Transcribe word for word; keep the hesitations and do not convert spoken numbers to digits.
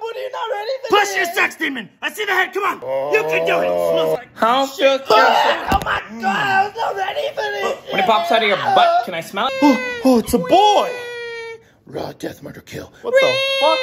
but you're not ready for push your sex demon. I see the head. Come on. Oh. You can do it. It smells like how shit. Oh, oh my God. Mm. I was not ready for this. When it pops out of your butt, can I smell it? Oh, oh it's a boy. Raw, death, murder, kill. What the fuck?